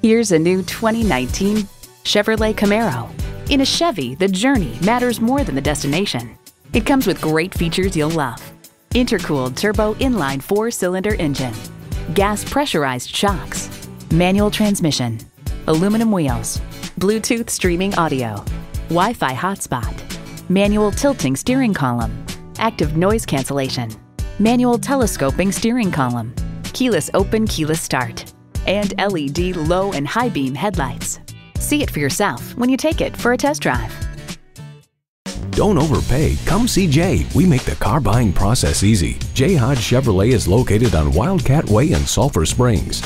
Here's a new 2019 Chevrolet Camaro. In a Chevy, the journey matters more than the destination. It comes with great features you'll love. Intercooled turbo inline 4-cylinder engine, gas pressurized shocks, manual transmission, aluminum wheels, Bluetooth streaming audio, Wi-Fi hotspot, manual tilting steering column, active noise cancellation, manual telescoping steering column, keyless open, keyless start, and LED low and high beam headlights. See it for yourself when you take it for a test drive. Don't overpay. Come see Jay. We make the car buying process easy. Jay Hodge Chevrolet is located on Wildcat Way in Sulphur Springs.